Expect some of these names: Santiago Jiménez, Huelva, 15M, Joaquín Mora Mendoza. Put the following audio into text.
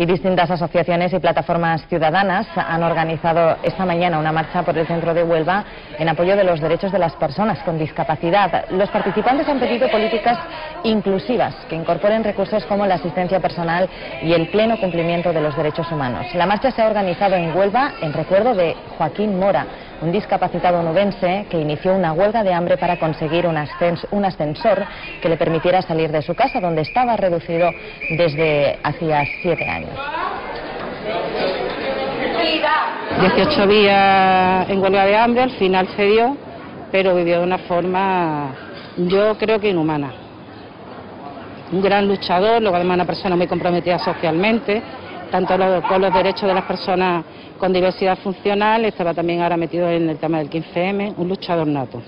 y distintas asociaciones y plataformas ciudadanas han organizado esta mañana una marcha por el centro de Huelva en apoyo de los derechos de las personas con discapacidad. Los participantes han pedido políticas inclusivas que incorporen recursos como la asistencia personal y el pleno cumplimiento de los derechos humanos. La marcha se ha organizado en Huelva en recuerdo de Joaquín Mora, un discapacitado onubense que inició una huelga de hambre para conseguir un ascensor que le permitiera salir de su casa, donde estaba reducido desde hacía 7 años. 18 días en huelga de hambre, al final cedió, pero vivió de una forma, yo creo que inhumana. Un gran luchador, luego además una persona muy comprometida socialmente, tanto con los derechos de las personas con diversidad funcional, estaba también ahora metido en el tema del 15 M, un luchador nato.